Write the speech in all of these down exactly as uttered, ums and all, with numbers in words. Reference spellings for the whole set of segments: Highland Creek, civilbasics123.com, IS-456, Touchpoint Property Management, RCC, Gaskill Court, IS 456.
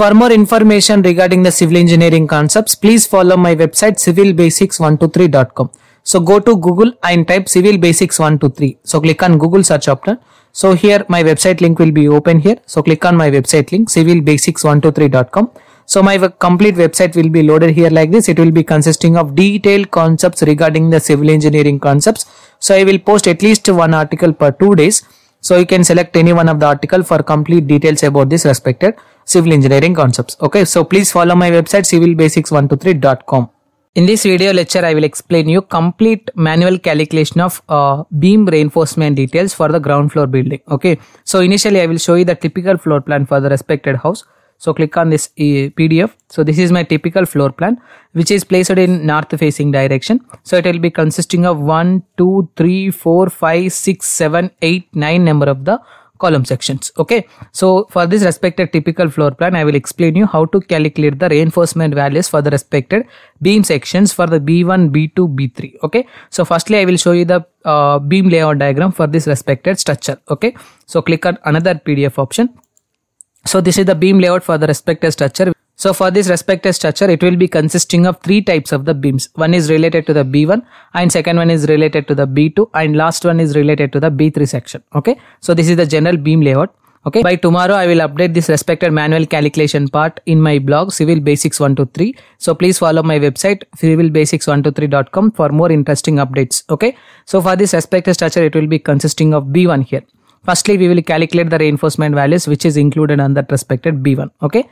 For more information regarding the civil engineering concepts, please follow my website civil basics one two three dot com. So go to Google and type civil basics one two three. So click on Google search option. So here my website link will be open here. So click on my website link civil basics one two three dot com. So my complete website will be loaded here like this. It will be consisting of detailed concepts regarding the civil engineering concepts. So I will post at least one article per two days. So you can select any one of the article for complete details about this respected civil engineering concepts. Okay, so please follow my website civil basics one two three dot com. In this video lecture, I will explain you complete manual calculation of uh, beam reinforcement details for the ground floor building. Okay, so initially I will show you the typical floor plan for the respected house. So click on this uh, P D F. So this is my typical floor plan, which is placed in north facing direction. So it will be consisting of one, two, three, four, five, six, seven, eight, nine number of the column sections. Okay. So for this respected typical floor plan, I will explain you how to calculate the reinforcement values for the respected beam sections for the B one, B two, B three. Okay. So firstly, I will show you the uh, beam layout diagram for this respected structure. Okay. So click on another P D F option. So this is the beam layout for the respected structure. So for this respected structure, it will be consisting of three types of the beams. One is related to the B one and second one is related to the B two and last one is related to the B three section. Okay. So this is the general beam layout. Okay. By tomorrow, I will update this respected manual calculation part in my blog civil basics one two three. So please follow my website civil basics one two three dot com for more interesting updates. Okay. So for this respected structure, it will be consisting of B one here. Firstly, we will calculate the reinforcement values which is included on that respected B one. Okay.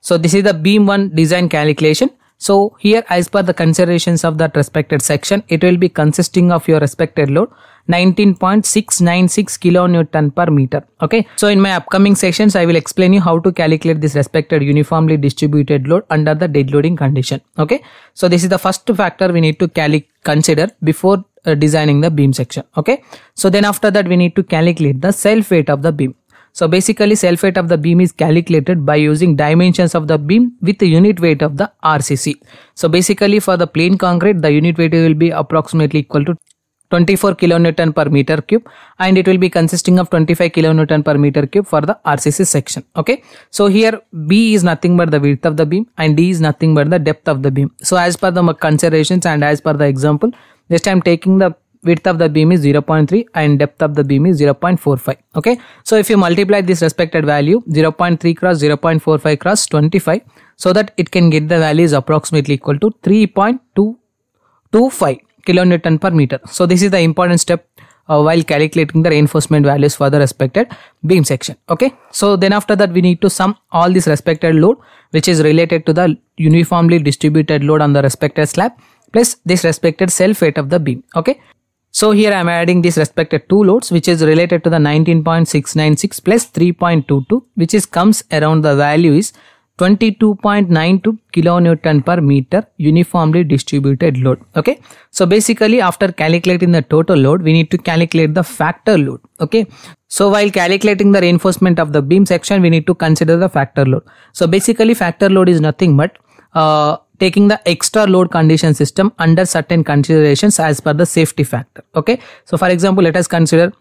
So this is the beam one design calculation. So here as per the considerations of that respected section, it will be consisting of your respected load nineteen point six nine six kilonewton per meter. Okay. So in my upcoming sections, I will explain you how to calculate this respected uniformly distributed load under the dead loading condition. Okay. So this is the first factor we need to calculate consider before uh, designing the beam section. Okay. So then after that, we need to calculate the self weight of the beam. So basically self weight of the beam is calculated by using dimensions of the beam with the unit weight of the R C C. So basically for the plain concrete, the unit weight will be approximately equal to twenty-four kilonewton per meter cube and it will be consisting of twenty-five kilonewton per meter cube for the R C C section. Okay. So here B is nothing but the width of the beam and D is nothing but the depth of the beam. So as per the considerations and as per the example, this time taking the width of the beam is zero point three and depth of the beam is zero point four five. Okay. So if you multiply this respected value zero point three cross zero point four five cross twenty-five, so that it can get the value is approximately equal to three point two two five kilonewton per meter. So this is the important step uh, while calculating the reinforcement values for the respected beam section. Okay. So then after that, we need to sum all this respected load which is related to the uniformly distributed load on the respected slab plus this respected self weight of the beam. Okay. So here I am adding this respected two loads which is related to the nineteen point six nine six plus three point two two which is comes around the value is twenty-two point nine two kilonewton per meter uniformly distributed load. Okay. So basically after calculating the total load, we need to calculate the factor load. Okay. So while calculating the reinforcement of the beam section, we need to consider the factor load. So basically factor load is nothing but uh, taking the extra load condition system under certain considerations as per the safety factor. Okay. So for example, let us consider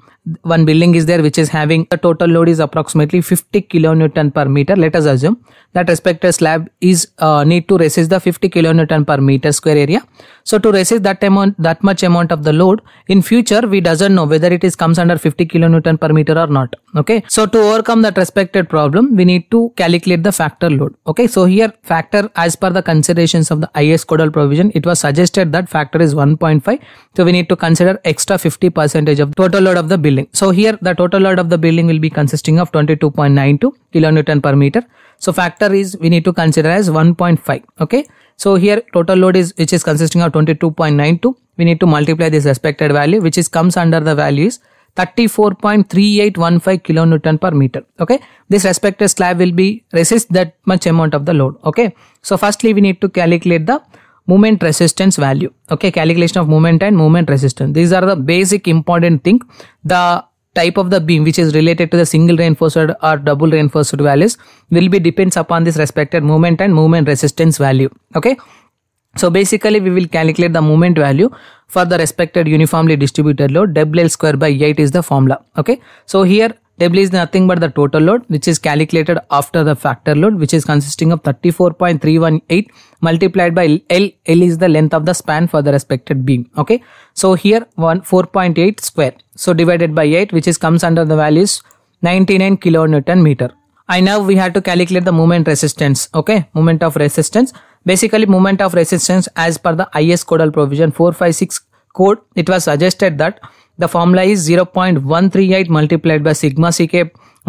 one building is there which is having a total load is approximately fifty kilonewton per meter. Let us assume that respected slab is uh, need to resist the fifty kilonewton per meter square area. So to resist that amount, that much amount of the load in future, we doesn't know whether it is comes under fifty kilonewton per meter or not. Okay. So to overcome that respected problem, we need to calculate the factor load. Okay. So here factor as per the considerations of the I S codal provision, it was suggested that factor is one point five. So we need to consider extra fifty percent of total load of the building. So here the total load of the building will be consisting of twenty-two point nine two kilonewton per meter. So factor is we need to consider as one point five. Okay. So here total load is which is consisting of twenty-two point nine two. We need to multiply this respected value which is comes under the value is thirty-four point three eight one five kilonewton per meter. Okay. This respected slab will be resist that much amount of the load. Okay. So firstly we need to calculate the moment resistance value. Okay. Calculation of moment and moment resistance. These are the basic important thing. The type of the beam which is related to the single reinforced or double reinforced values will be depends upon this respected moment and moment resistance value. Okay. So basically we will calculate the moment value for the respected uniformly distributed load W L square by eight is the formula. Okay. So here Table is nothing but the total load, which is calculated after the factor load, which is consisting of thirty-four point three one eight multiplied by L. L is the length of the span for the respected beam. Okay, so here one four point eight square, so divided by eight, which is comes under the value is ninety-nine kilonewton meter. And now we have to calculate the moment resistance. Okay, moment of resistance. Basically, moment of resistance as per the I S codal provision four five six code, it was suggested that the formula is zero point one three eight multiplied by sigma ck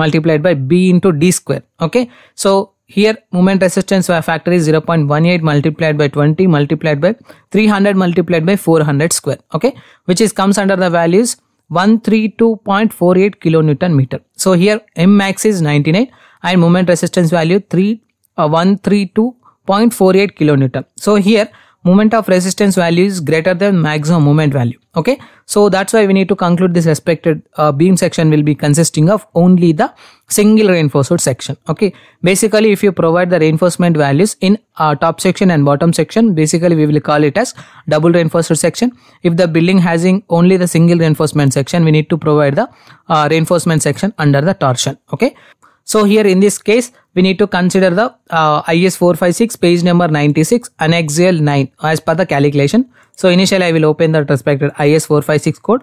multiplied by b into d square. Okay, so here moment resistance factor is zero point one eight multiplied by twenty multiplied by three hundred multiplied by four hundred square. Okay, which is comes under the values one thirty-two point four eight kilonewton meter. So here m max is ninety-nine and moment resistance value three uh, one thirty-two point four eight kilonewton. So here moment of resistance value is greater than maximum moment value. Okay, so that's why we need to conclude this respected uh, beam section will be consisting of only the single reinforced section. Okay, basically if you provide the reinforcement values in uh, top section and bottom section, basically we will call it as double reinforced section. If the building has only the single reinforcement section, we need to provide the uh, reinforcement section under the torsion. Okay, so here in this case we need to consider the uh, I S four fifty-six page number ninety-six annex L nine as per the calculation. So initially I will open the respected I S four fifty-six code.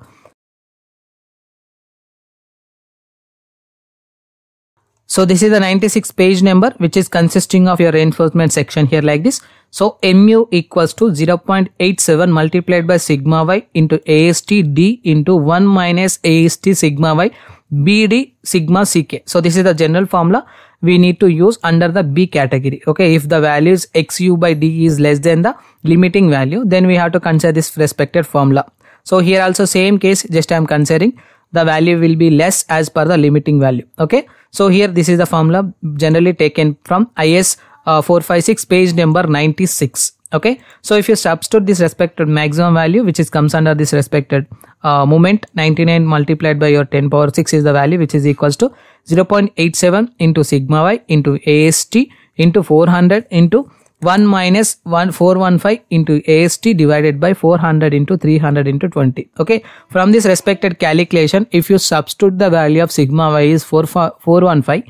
So this is the ninety-six page number, which is consisting of your reinforcement section here like this. So mu equals to zero point eight seven multiplied by sigma y into ast d into one minus ast sigma y bd sigma ck. So this is the general formula we need to use under the B category. Okay, if the value is xu by d is less than the limiting value, then we have to consider this respected formula. So here also same case, just I am considering the value will be less as per the limiting value. Okay, so here this is the formula generally taken from I S four fifty-six page number ninety-six. Okay, so if you substitute this respected maximum value, which is comes under this respected uh, moment ninety-nine multiplied by your ten power six is the value, which is equals to zero point eight seven into sigma y into ast into four hundred into one minus fourteen fifteen into ast divided by four hundred into three hundred into twenty. Okay, from this respected calculation, if you substitute the value of sigma y is four four one five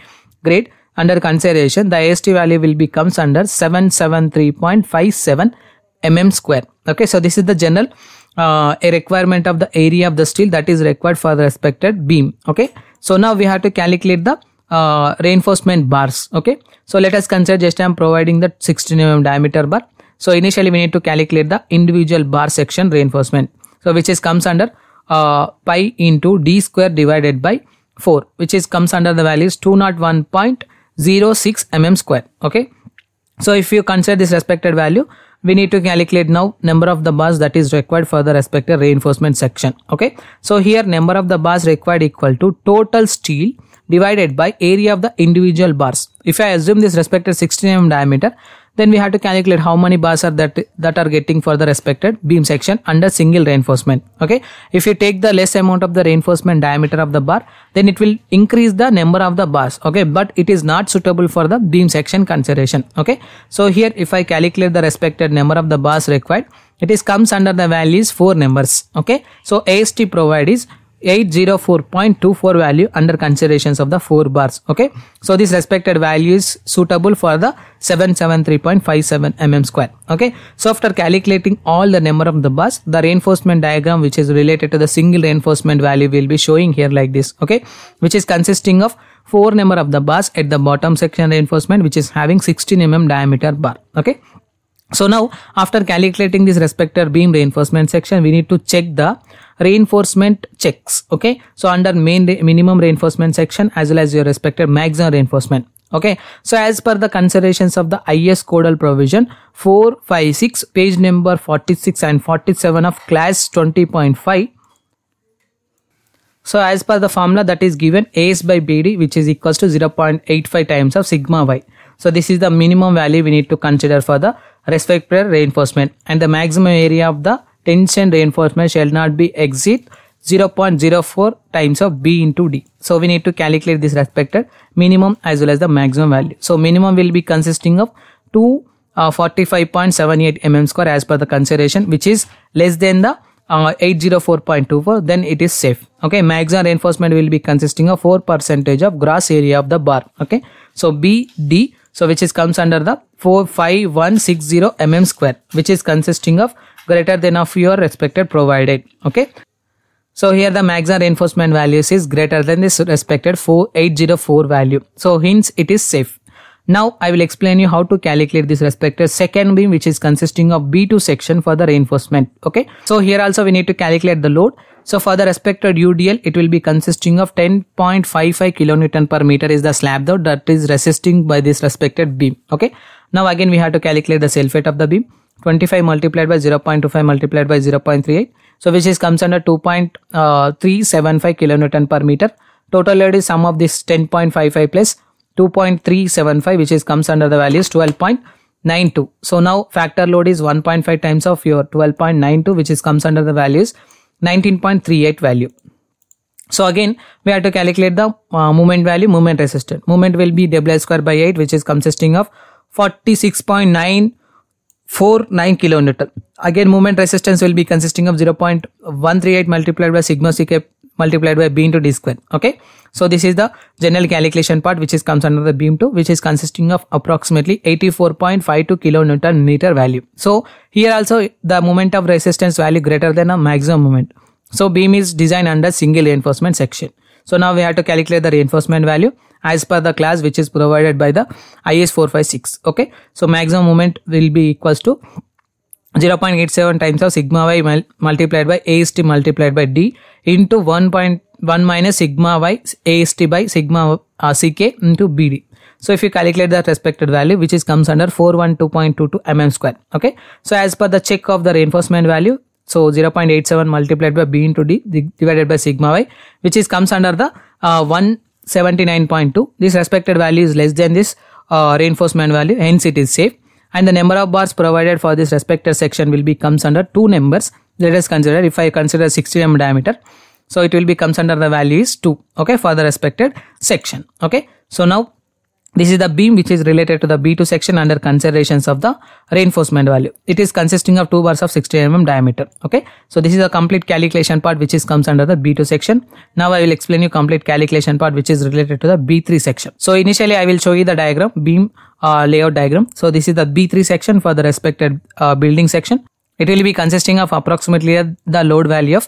grade under consideration, the A S T value will becomes under seven seventy-three point five seven mm square. Okay, so this is the general uh, a requirement of the area of the steel that is required for the respected beam. Okay, so now we have to calculate the uh, reinforcement bars. Okay, so let us consider just I am providing the sixteen millimeter diameter bar. So initially we need to calculate the individual bar section reinforcement. So which is comes under uh, pi into d square divided by four, which is comes under the values two oh one point zero six mm square. Okay, so if you consider this respected value, we need to calculate now number of the bars that is required for the respected reinforcement section. Okay, so here number of the bars required equal to total steel divided by area of the individual bars. If I assume this respected sixteen millimeter diameter, then we have to calculate how many bars are that that are getting for the respected beam section under single reinforcement. Okay, if you take the less amount of the reinforcement diameter of the bar, then it will increase the number of the bars. Okay, but it is not suitable for the beam section consideration. Okay, so here if I calculate the respected number of the bars required, it is comes under the values four numbers. Okay, so A S T provide is eight oh four point two four value under considerations of the four bars. Okay, so this respected value is suitable for the seven seventy-three point five seven mm square. Okay, so after calculating all the number of the bars, the reinforcement diagram which is related to the single reinforcement value will be showing here like this. Okay, which is consisting of four number of the bars at the bottom section reinforcement, which is having sixteen millimeter diameter bar. Okay, so now after calculating this respected beam reinforcement section, we need to check the reinforcement checks. Okay, so under main re minimum reinforcement section as well as your respected maximum reinforcement. Okay, so as per the considerations of the I S codal provision four five six page number forty-six and forty-seven of class twenty point five, so as per the formula that is given A S by B D, which is equals to zero point eight five times of sigma y. So this is the minimum value we need to consider for the respected reinforcement, and the maximum area of the tension reinforcement shall not be exceed zero point zero four times of b into d. So we need to calculate this respected minimum as well as the maximum value. So minimum will be consisting of two forty-five point seven eight mm square as per the consideration, which is less than the uh, eight oh four point two four, then it is safe. Okay, maximum reinforcement will be consisting of four percent of gross area of the bar. Okay, so B, D, so which is comes under the four five one six zero millimeter square, which is consisting of greater than of your respected provided. Okay, so here the maximum reinforcement values is greater than this respected four eight zero four value. So hence it is safe. Now I will explain you how to calculate this respected second beam, which is consisting of B two section for the reinforcement. Okay, so here also we need to calculate the load. So for the respected U D L, it will be consisting of ten point five five kilonewton per meter is the slab load that is resisting by this respected beam. Okay, now again we have to calculate the self weight of the beam. twenty-five multiplied by zero point two five multiplied by zero point three eight, so which is comes under two point three seven five kilonewton per meter. Total load is sum of this ten point five five plus two point three seven five, which is comes under the value is twelve point nine two. So now factor load is one point five times of your twelve point nine two, which is comes under the value is nineteen point three eight value. So again we have to calculate the uh, moment value, moment resistance. Moment will be W square by eight, which is consisting of forty-six point nine four nine kilonewton. Again moment resistance will be consisting of zero point one three eight multiplied by sigma C cap multiplied by B into D square. Okay, so this is the general calculation part, which is comes under the beam two, which is consisting of approximately eighty-four point five two kilonewton meter value. So here also the moment of resistance value greater than a maximum moment. So beam is designed under single reinforcement section. So now we have to calculate the reinforcement value as per the class which is provided by the I S four five six. Okay, so maximum moment will be equals to zero point eight seven times of sigma y multiplied by A S T multiplied by D into one point one minus sigma y A S T by sigma uh, C K into B D. So if you calculate the respected value, which is comes under four hundred twelve point two two millimeter square. Okay, so as per the check of the reinforcement value, so zero point eight seven multiplied by B into D divided by sigma y, which is comes under the uh, one seventy-nine point two. This respected value is less than this uh, reinforcement value, hence it is safe. And the number of bars provided for this respected section will be comes under two numbers. Let us consider, if I consider sixty millimeter diameter, so it will be comes under the value is two. Okay, for the respected section. Okay, so now this is the beam which is related to the B two section under considerations of the reinforcement value. It is consisting of two bars of sixty millimeter diameter. Okay, so this is the complete calculation part which is comes under the B two section. Now I will explain you complete calculation part which is related to the B three section. So initially I will show you the diagram, beam uh, layout diagram. So this is the B three section for the respected uh, building section. It will be consisting of approximately the load value of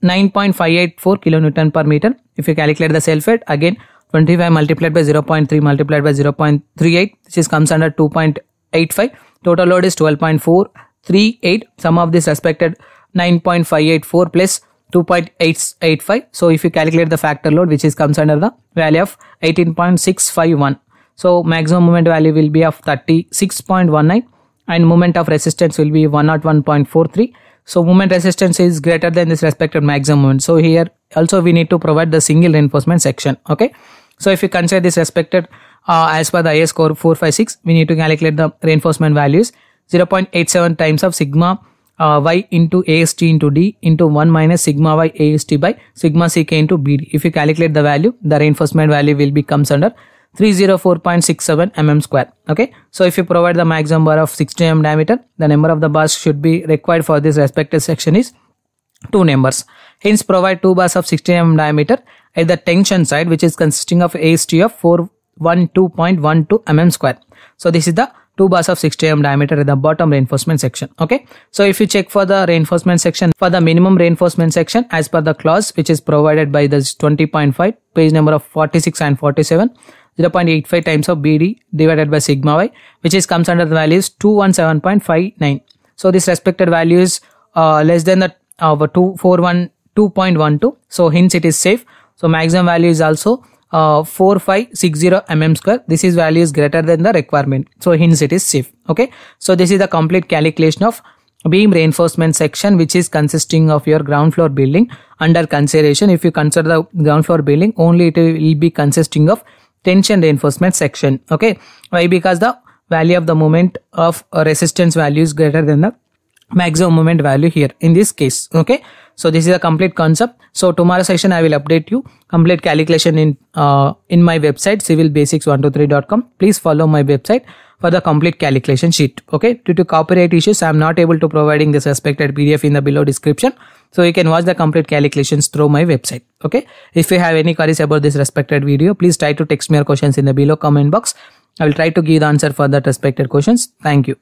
nine point five eight four kilonewton per meter. If you calculate the self weight, again twenty-five multiplied by zero point three multiplied by zero point three eight, which is comes under two point eight five. Total load is twelve point four three eight. Sum of this respected nine point five eight four plus two point eight eight five. So if you calculate the factor load, which is comes under the value of eighteen point six five one. So maximum moment value will be of thirty-six point one nine and moment of resistance will be one oh one point four three. So moment resistance is greater than this respected maximum moment. So here also we need to provide the single reinforcement section. Okay, so if you consider this respected uh, as per the I S four five six, we need to calculate the reinforcement values zero point eight seven times of sigma uh, y into A S T into D into one minus sigma y A S T by sigma C K into B D. If you calculate the value, the reinforcement value will be comes under three oh four point six seven millimeter square. Okay, so if you provide the maximum bar of sixty millimeter diameter, the number of the bars should be required for this respected section is two numbers. Hence provide two bars of sixty millimeter diameter at the tension side, which is consisting of A S T of four hundred twelve point one two millimeter square. So this is the two bars of sixty millimeter diameter at the bottom reinforcement section. Okay, so if you check for the reinforcement section, for the minimum reinforcement section as per the clause which is provided by this twenty point five, page number of forty-six and forty-seven, zero point eight five times of B D divided by sigma y, which is comes under the value is two hundred seventeen point five nine. So this respected value is uh, less than the uh, two four one two point one two. So hence it is safe. So maximum value is also uh, four five six zero millimeter square. This is value is greater than the requirement. So hence it is safe. Okay, so this is the complete calculation of beam reinforcement section, which is consisting of your ground floor building under consideration. If you consider the ground floor building only, it will be consisting of tension reinforcement section. Okay, why? Because the value of the moment of resistance value is greater than the maximum moment value here in this case. Okay, so this is a complete concept. So tomorrow session I will update you complete calculation in uh, in my website civilbasics one two three dot com. Please follow my website for the complete calculation sheet. Okay, due to copyright issues, I am not able to providing this respected P D F in the below description. So you can watch the complete calculations through my website. Okay, if you have any queries about this respected video, please try to text me your questions in the below comment box. I will try to give the answer for that respected questions. Thank you.